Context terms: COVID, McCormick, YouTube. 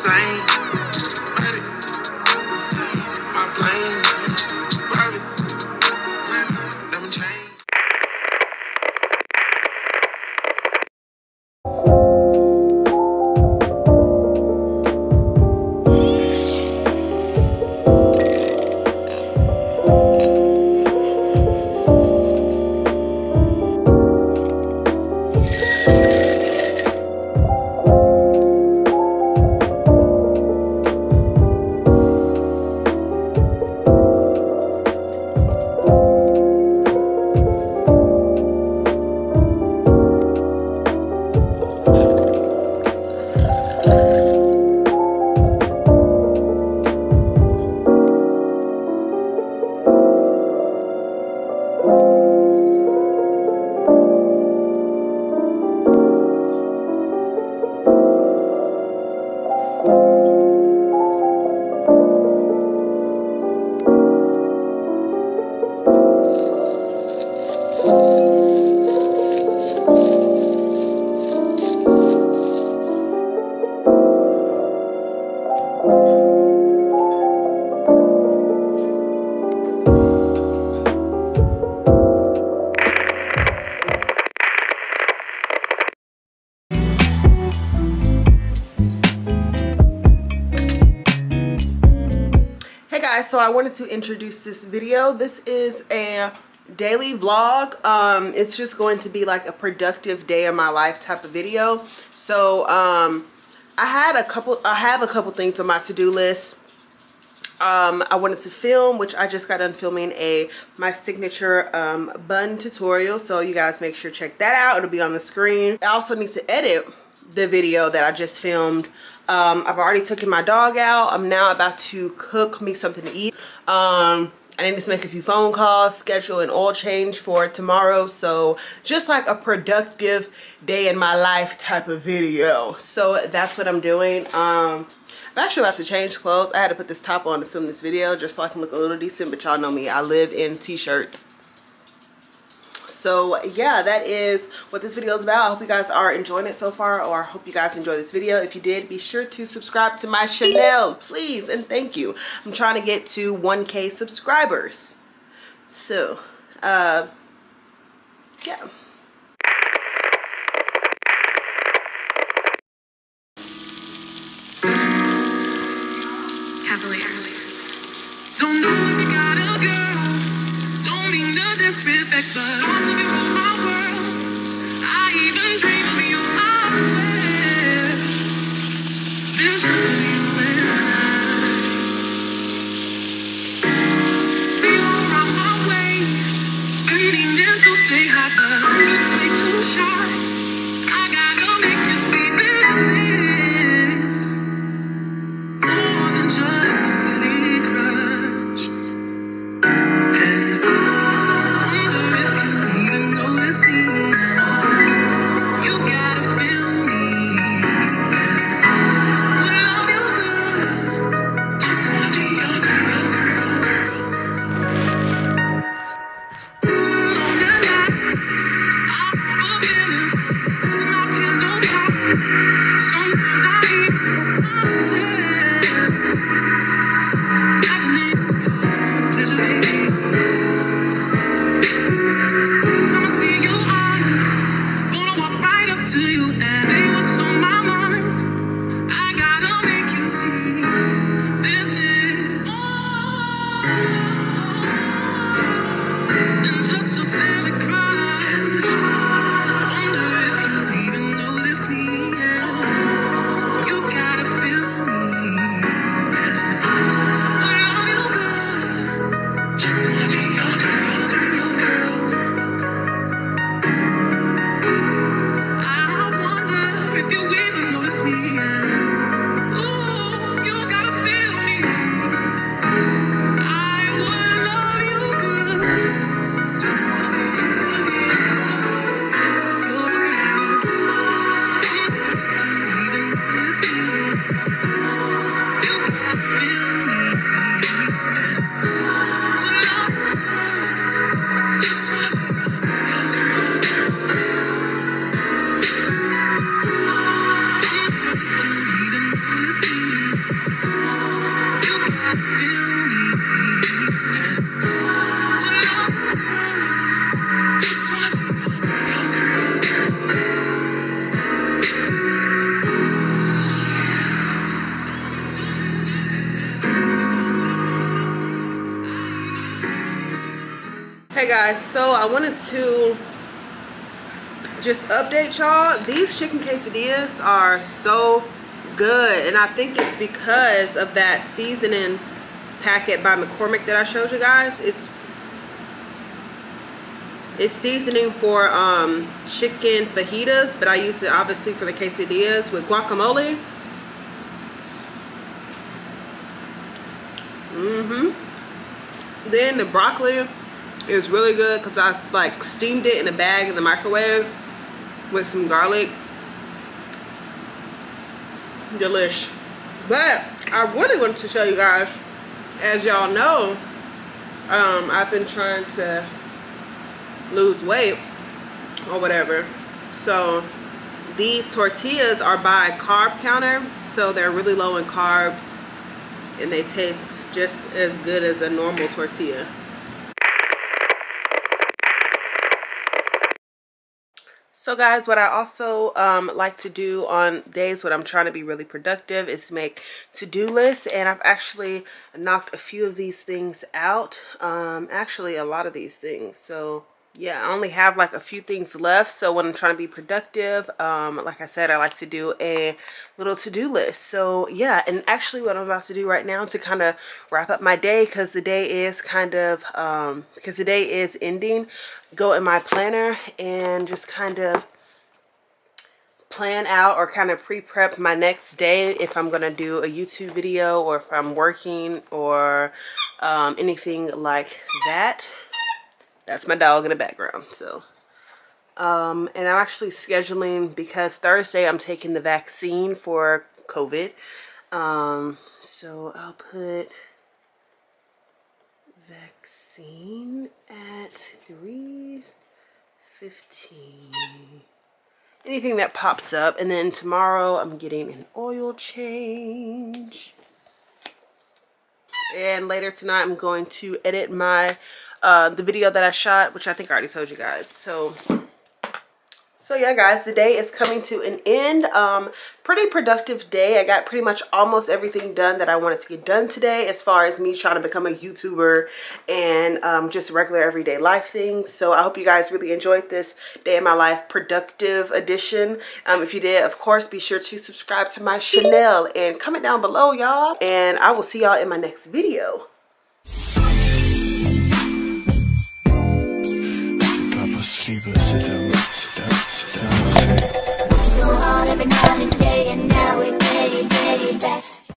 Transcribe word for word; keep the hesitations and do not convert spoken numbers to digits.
same. So I wanted to introduce this video. This is a daily vlog. Um, it's just going to be like a productive day in my life type of video. So um, I had a couple, I have a couple things on my to-do list. Um, I wanted to film, which I just got done filming a my signature um, bun tutorial. So you guys make sure to check that out. It'll be on the screen. I also need to edit the video that I just filmed. Um, I've already taken my dog out. I'm now about to cook me something to eat. Um, I need to make a few phone calls, schedule an oil change for tomorrow. So just like a productive day in my life type of video. So that's what I'm doing. Um, I'm actually about to change clothes. I had to put this top on to film this video just so I can look a little decent. But y'all know me. I live in t-shirts. So yeah, that is what this video is about. I hope you guys are enjoying it so far, or I hope you guys enjoy this video. If you did, be sure to subscribe to my channel, please, and thank you. I'm trying to get to one K subscribers. So, uh, yeah. Cavalier. Don't know if you got a girl. Don't mean no disrespect, but see you. Hey guys, so I wanted to just update y'all. These chicken quesadillas are so good, and I think it's because of that seasoning packet by McCormick that I showed you guys. It's it's seasoning for um, chicken fajitas, but I use it obviously for the quesadillas with guacamole. Mm-hmm. Then the broccoli is really good because I like steamed it in a bag in the microwave with some garlic. Delish. But I really wanted to show you guys, as y'all know, um, I've been trying to lose weight or whatever. So these tortillas are by Carb Counter, so they're really low in carbs and they taste just as good as a normal tortilla. So guys, what I also um, like to do on days when I'm trying to be really productive is make to-do lists, and I've actually knocked a few of these things out. Um, actually, a lot of these things. So yeah, I only have like a few things left. So when I'm trying to be productive, um, like I said, I like to do a little to-do list. So yeah, and actually what I'm about to do right now to kind of wrap up my day, because the day is kind of, um, because the day is ending, go in my planner and just kind of plan out or kind of pre-prep my next day, if I'm gonna do a YouTube video or if I'm working or um, anything like that. That's my dog in the background. So um and I'm actually scheduling, because Thursday I'm taking the vaccine for COVID, um so I'll put vaccine at three fifteen, anything that pops up. And then tomorrow I'm getting an oil change, and later tonight I'm going to edit my uh the video that I shot, which I think I already told you guys. So So yeah guys, the day is coming to an end. Um, pretty productive day. I got pretty much almost everything done that I wanted to get done today, as far as me trying to become a YouTuber and um, just regular everyday life things. So I hope you guys really enjoyed this day in my life productive edition. Um, if you did, of course, be sure to subscribe to my channel and comment down below, y'all. And I will see y'all in my next video. It's so hard every night and day, and now we're getting, getting back.